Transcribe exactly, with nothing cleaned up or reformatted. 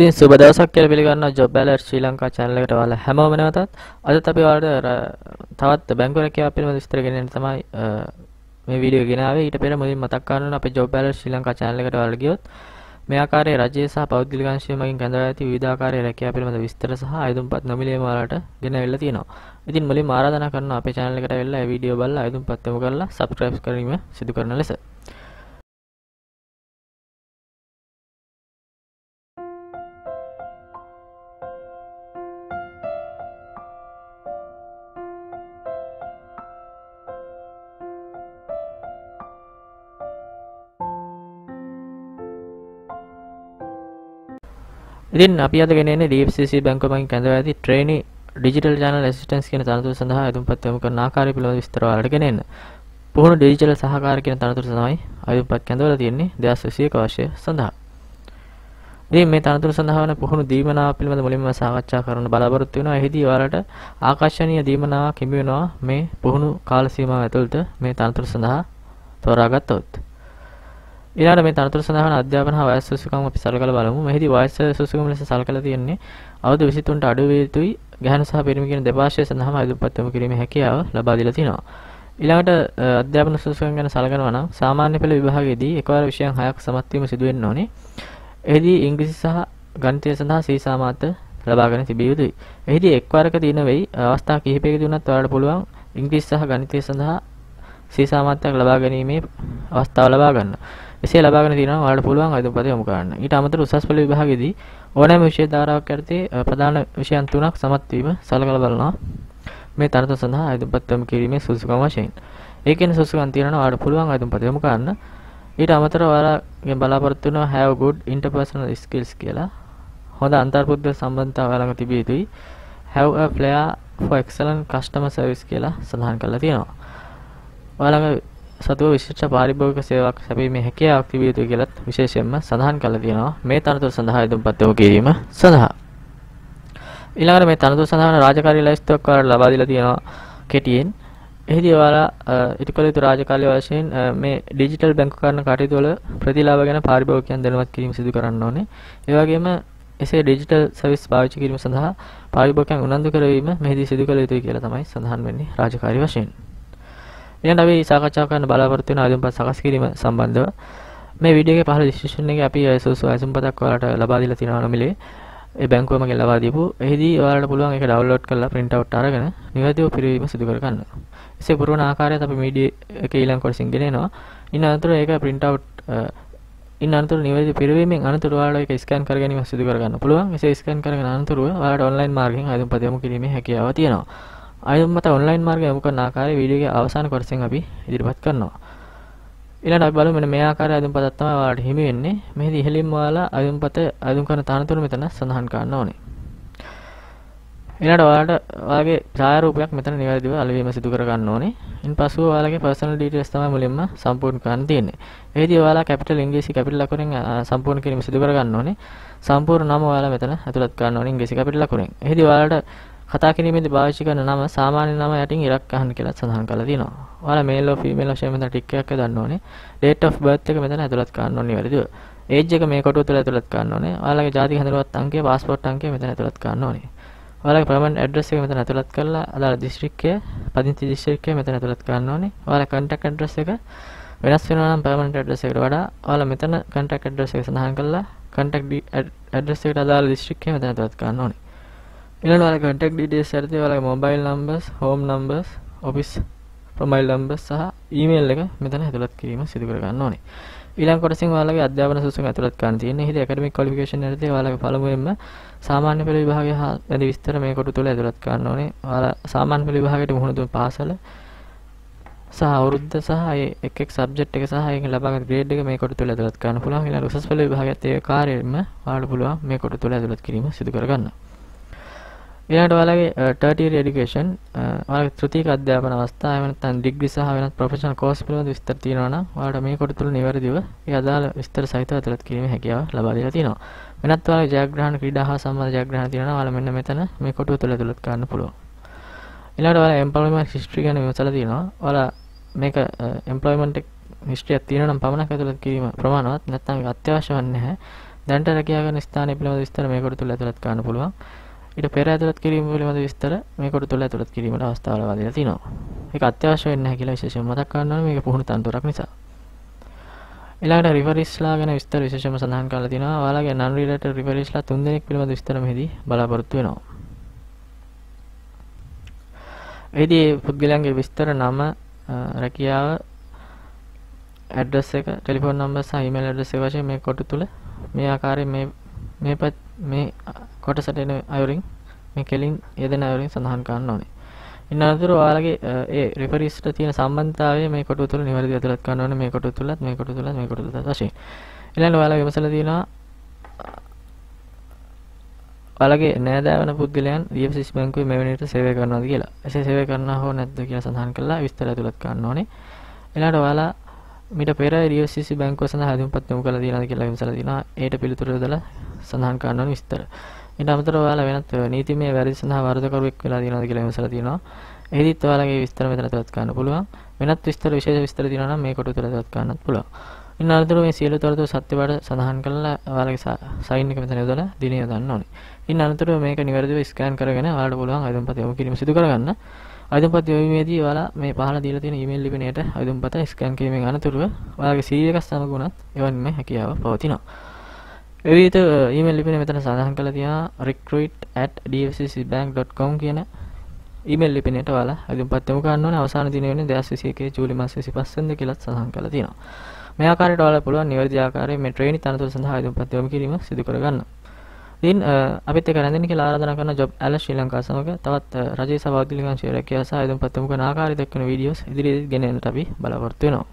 दिन सुबह दस अक्टूबर बिलगना जॉब बैलर श्रीलंका चैनल के वाला है मो बने बतात अद तभी वाले था तो बैंक वाले क्या आपने मतलब इस तरह के ने तमाई මේ වීඩියෝ ගෙන ආවේ ඊට පෙර මුලින් මතක් කරනවා අපේ job baller Sri Lanka channel එකට ඔයාලා ගියොත් මේ ආකාරයේ රජයේ සහ පෞද්ගලික අංශයේ මගින් කැඳවා ඇති විවිධ ආකාරයේ රැකියා පිළිබඳ විස්තර සහ අයදුම්පත් නොමිලේම ඔයාලට ගෙනවිලා තියෙනවා. ඉතින් මුලින්ම ආරාධනා කරනවා අපේ channel එකට ඇවිල්ලා මේ වීඩියෝ බලලා අයදුම්පත් යොමු කරලා subscribe කිරීම සිදු කරන ලෙස. Itin api ada gini ini D F C C Bank bank kandawa di trainee digital channel assistance kena tanah turun sendha ayam empat temukan nakari peluang istirahat ada gini ini pohon digital sahakar kena tanah turun sendha ayam empat kandawa di ini dia asosiasi kawasan sendha ini me tanah turun sendha mana pohon di mana peluang mulai masa kaca karena balabar itu na hidi warata akashani di mana kimi na me pohon kal sima betul tu me tanah turun sendha thoragat tu ඊළඟට මේ තනතුරු සඳහා අධ්‍යාපන හා වයස් සුසුකම් අපි සලකලා බලමු. මෙහිදී වයස් සුසුකම් ලෙස සලකලා තියෙන්නේ අවුරුදු විසිතුනට අඩු වේ යුතුයි ගැහැණු සහ පිරිමි කියන දෙපාර්ශ්වය සඳහාම අයදුම්පත් යොමු කිරීමේ හැකියාව ලබා දීලා තියෙනවා. ඊළඟට අධ්‍යාපන සුසුකම් ගැන සලකනවා නම් සාමාන්‍ය පෙළ විභාගයේදී එකවර විෂයන් හයක් සමත් වීම සිදු වෙන්න ඕනේ. එෙහිදී ඉංග්‍රීසි සහ ගණිතය සඳහා සී සමාත ලබාගෙන තිබිය යුතුයි. එෙහිදී එක්වරක දින වෙයි අවස්ථා කිහිපයකදී වුණත් ඔයාලට පුළුවන් ඉංග්‍රීසි සහ ගණිතය සඳහා සී සමාතයක් ලබා ගැනීමේ අවස්ථාව ලබා ගන්න. එසේ ලබාගෙන තියෙනවා ඔයාලට පුළුවන් අයදුම්පත් යොමු කරන්න. ඊට අමතරව උසස් පෙළ විභාගයේදී ඕනෑම විෂය ධාරාවක් යටතේ ප්‍රධාන විෂයන් තුනක් සමත් වීම සලකලා බලනවා. මේ තනතුර සඳහා අයදුම්පත් යොමු කිරීමේ සුසුකම් වශයෙන්. ඒකෙන් සුසුකම් තියෙනවා ඔයාලට පුළුවන් අයදුම්පත් යොමු කරන්න. ඊට අමතරව ඔයාලගේ බලාපොරොත්තු වෙනවා have good interpersonal skills කියලා. හොඳ අන්තර්බුද්ධ සම්බන්ධතා ඔයාලඟ තිබිය යුතුයි. have a flair for excellent customer service කියලා සඳහන් කරලා තියෙනවා. ඔයාලගේ සතුව විශේෂ පාරිභෝගික සේවාවක් ලැබීමේ හැකියාවක් තිබිය යුතුයි කියලා විශේෂයෙන්ම සඳහන් කරලා තියෙනවා. මේ තනතුරු සඳහා යොමුපත් යොමු කිරීම සඳහා ඊළඟට මේ තනතුරු සඳහා රාජකාරී ලැයිස්තුවක් ඔයාලට ලබා දීලා තියෙනවා කෙටියෙන්. එහිදී ඔයාලා ඉතිකල යුතු රාජකාරී වශයෙන් මේ ඩිජිටල් බැංකු කරන කටයුතු වල ප්‍රතිලාභ ගැන පාරිභෝගිකයන් දැනුවත් කිරීම සිදු කරන්න ඕනේ. ඒ වගේම එසේ ඩිජිටල් සර්විස් පාවිච්චි කිරීම සඳහා පාරිභෝගිකයන් උනන්දු කරවීම මෙහිදී සිදු කළ යුතුයි කියලා තමයි සඳහන් වෙන්නේ රාජකාරී වශයෙන්. ඊළඟට අපි සාකච්ඡා කරන්න බලාපොරොත්තු වෙන අයදුම්පත් සකස් කිරීම සම්බන්ධව මේ වීඩියෝ එකේ පහළ ඩිස්ක්‍රිප්ෂන් එකේ අපි අයසෝස් අයදුම්පතක් ඔයාලට ලබා දීලා තියෙනවා නොමිලේ ඒ බැංකුවම ගෙන් ලබා දීපු. එහිදී ඔයාලට පුළුවන් ඒක ඩවුන්ලෝඩ් කරලා print out අරගෙන නිවැරදිව පිරවීම සිදු කර ගන්න. එසේ පුරවන ආකාරයත් අපි වීඩියෝ එකේ ඊළඟ කොටසින් ගෙනෙනවා. ඉන් අනතුරු ඒක print out ඉන් අනතුරු නිවැරදිව පිරවීමෙන් අනතුරු ඔයාලට ඒක scan කර ගැනීම සිදු කර ගන්න පුළුවන්. එසේ scan කරගෙන අනතුරුව ඔයාලට online මාර්ගයෙන් අයදුම්පත් යොමු කිරීමේ හැකියාව තියෙනවා. අයම් මත ඔන්ලයින් මාර්ගය යොමු කරන ආකාරයේ වීඩියෝ එකේ අවසාන කොටසෙන් අපි ඉදිරිපත් කරනවා. ඊළඟට අපි බලමු මෙන්න මේ ආකාරයේ අයදුම්පතක් තමයි ඔයාලට හිමි වෙන්නේ. මෙහිදී ඉහළින්ම ඔයාලා අයදුම්පත අයදුම් කරන තනතුරු මෙතන සඳහන් කරන්න ඕනේ. ඊළඟට ඔයාලට ඔයාගේ ඡායාරූපයක් මෙතන නිවැරදිව අලවීම සිදු කර ගන්න ඕනේ. ඉන්පසුව ඔයාලගේ පර්සනල් ඩීටේල්ස් තමයි මුලින්ම සම්පූර්ණ කරන්න තියෙන්නේ. එහිදී ඔයාලා කැපිටල් ඉංග්‍රීසි කැපිටල් ලකුණෙන් සම්පූර්ණ කිරීම සිදු කර ගන්න ඕනේ. සම්පූර්ණ නම ඔයාලා මෙතන ඇතුළත් කරන්න ඕනේ ඉංග්‍රීසි කැපිටල් ලකුණෙන්. එහිදී ඔයාලට කතා කිරීමේදී පාවිච්චි කරන නම සාමාන්‍ය නම යටින් ඉලක්ක අහන්න කියලා සඳහන් කරලා තියෙනවා. ඔයාලා මේල් හෝ ෆීමේල් වශයෙන් මෙතන ටික් එකක් දාන්න ඕනේ. date of birth එක මෙතන ඇතුළත් කරන්න ඕනේ වැරදිව. age එක මේ කොටුව තුළ ඇතුළත් කරන්න ඕනේ. ඔයාලගේ ජාතික හඳුන්වත් අංකය, પાස්පෝර්ට් අංකය මෙතන ඇතුළත් කරන්න ඕනේ. ඔයාලගේ permanent address එක මෙතන ඇතුළත් කරලා අදාළ දිස්ත්‍රික්කය, පදිංචි දිස්ත්‍රික්කය මෙතන ඇතුළත් කරන්න ඕනේ. ඔයාලා contact address එක වෙනස් වෙනවා නම් permanent address එකට වඩා ඔයාලා මෙතන contact address එක සඳහන් කරලා contact address එකට අදාළ දිස්ත්‍රික්කය මෙතන ඇතුළත් කරන්න ඕනේ. ඊළඟට ඔයාලගේ contact details ඇරදී ඔයාලගේ mobile numbers, home numbers, office mobile numbers සහ email එක මෙතන ඇතුළත් කිරීම සිදු කර ගන්න ඕනේ. ඊළඟ කොටසින් ඔයාලගේ අධ්‍යාපන සුසුම් ඇතුළත් කරන්න තියෙන්නේ. එහිදී academic qualification ඇරදී ඔයාලගේ පළමුවෙන්ම සාමාන්‍ය පෙළ විභාගය හා වැඩි විස්තර මේ කොටු තුල ඇතුළත් කරන්න ඕනේ. ඔයාලා සාමාන්‍ය පෙළ විභාගයට මුහුණ දුන් පාසල සහ අවුරුද්ද සහ ඒ එක් එක් subject එක සහ ඒකෙන් ලබාගත් grade එක මේ කොටු තුල ඇතුළත් කරන්න පුළුවන්. ඊළඟ උසස් පෙළ විභාගයත් ඒ කාර්යෙම ඔයාලට පුළුවන් මේ කොටු තුල ඇතුළත් කිරීම සිදු කර ගන්න. ඊළඟට ඔයාලගේ third year education ඔයාලගේ තෘතීක අධ්‍යාපන අවස්ථාව එහෙම නැත්නම් ඩිග්‍රී සහ වෙනත් ප්‍රොෆෙෂනල් කෝස් පිළිබඳ විස්තර තියෙනවා නම් ඔයාලට මේ කොට තුල නිවැරදිව ඒ අදාළ විස්තර සහිතව ඇතුළත් කිරීමේ හැකියාව ලබා දෙලා තියෙනවා. වෙනත් ඔයාලගේ ජයග්‍රහණ ක්‍රීඩා හා සම්බන්ධ ජයග්‍රහණ තියෙනවා නම් ඔයාලා මෙන්න මෙතන මේ කොටුව තුල ඇතුළත් කරන්න පුළුවන්. ඊළඟට ඔයාලා employment history ගැන විමසලා තියෙනවා. ඔයාලා මේක employment history එකක් තියෙනවා නම් පමණක් ඇතුළත් කිරීම ප්‍රමාණවත් නැත්නම් ඒක අත්‍යවශ්‍ය වන්නේ නැහැ. දැනට රැකියාගෙන ස්ථානය පිළිබඳ විස්තර මේ කොට තුල ඇතුළත් කරන්න පුළුවන්. ඊට පෙර ඇතුළත් කිරීම පිළිබඳ විස්තර මේ කොට තුල ඇතුළත් කිරීමට අවස්ථාව ලබා දීලා තිනවා. මේක අත්‍යවශ්‍ය වෙන්නේ නැහැ කියලා විශේෂයෙන් මතක් කරන්න ඕනේ මේක පුහුණු තනතුරක් නිසා. ඊළඟට රිවර්ස්ලා ගැන විස්තර විශේෂයෙන්ම සඳහන් කරලා තිනවා. ඔයාලගේ non related රිවර්ස්ලා තුන් දෙනෙක් පිළිබඳ විස්තර මෙහිදී බලාපොරොත්තු වෙනවා. එදී පුද්ගලයන්ගේ විස්තර නම, රැකියාව, ඇඩ්‍රස් එක, ටෙලිෆෝන් නම්බර් සහ ඊමේල් ඇඩ්‍රස් එක වශයෙන් මේ කොටු තුල මේ ආකාරයෙන් මේ මේ මේ කොටසට එන අයුරින් මේ කෙලින් යෙදෙන අයුරින් සඳහන් කරන්න ඕනේ. ඉන්න අතර ඔයාලගේ ඒ රිෆරිස්ට තියෙන සම්බන්ධතාවය මේ කොටුව තුල නිවැරදිව ඇතුළත් කරන්න ඕනේ. මේ කොටුව තුලත් මේ කොටුව තුලත් මේ කොටුව තුලත් වශයෙන් ඊළඟ ඔයාලා විමසලා තියෙනවා ඔයාලගේ නෑදෑවන පුද්ගලයන් D F C C බැංකුවේ මෙවැනි විට සේවය කරනවාද කියලා. එසේ සේවය කරනවා හෝ නැද්ද කියලා සඳහන් කළා විස්තර ඇතුළත් කරන්න ඕනේ. ඊළඟට ඔයාලා මීට පෙර D F C C බැංකුව සඳහා හඳුන්පත් යොමු කළා තියෙනවද කියලා විමසලා තියෙනවා. ඒට පිළිතුරු දෙලා සඳහන් කරන්න ඕනේ විස්තර. ඊට අමතරව ඔයාලා වෙනත් නීතිමය වැරදි සඳහා වරදකරුවෙක් වෙලා තියෙනවද කියලා විමසලා තියෙනවා. එහෙදිත් ඔයාලගේ විස්තර මෙතන තවත් ගන්න පුළුවන්. වෙනත් විස්තර විශේෂ විස්තර තියෙනවා නම් මේ කොටුව තුළ තවත් ගන්නත් පුළුවන්. ඉන්න අතරතුර මේ සියලු තොරතුරු සත්‍ය පාඩ සඳහන් කරලා ඔයාලගේ සයින් එක මෙතන යොදලා දිනේ යොදන්න ඕනේ. ඉන්න අතරතුර මේක නිවැරදිව ස්කෑන් කරගෙන ඔයාලට පුළුවන් අයදුම්පත යොමු කිරීම සිදු කරගන්න. අයදුම්පත යොමුීමේදී ඔයාලා මේ පහළ දීලා තියෙන ඊමේල් ලිපිණයට අයදුම්පත ස්කෑන් කිරීමෙන් අනතුරුව ඔයාලගේ C V එක සමග උනත් එවන්නම හැකියාව පවතිනවා. එවිට ඊමේල් ලිපිණය මෙතන සඳහන් කරලා තියෙනවා recruit at d f c c bank dot com කියන ඊමේල් ලිපිණයට ඔයාලා අයදුම්පත් යොමු කරන්න ඕනේ. අවසාන දිනය වෙන්නේ දෙදහස් විසි එකේ ජූලි මාස විසිපස් වෙනිදා කියලා සඳහන් කරලා තියෙනවා. මේ ආකාරයට ඔයාලා පුළුවන් නිවැරදි ආකාරයෙන් මේ ට්‍රේනින් තනතුරු සඳහා අයදුම්පත් යොමු කිරීම සිදු කරගන්න. ඉතින් අපිත් එක රැඳෙන්න කියලා ආරාධනා කරන Job Alert ශ්‍රී ලංකාව සමග තවත් රජයේ සහභාගී ලිංගාංශ රැකියාව සහ අයදුම්පත් යොමු කරන ආකාරය දක්වන වීඩියෝස් ඉදිරියේදී ගෙන එන්නට අපි බලාපොරොත්තු වෙනවා.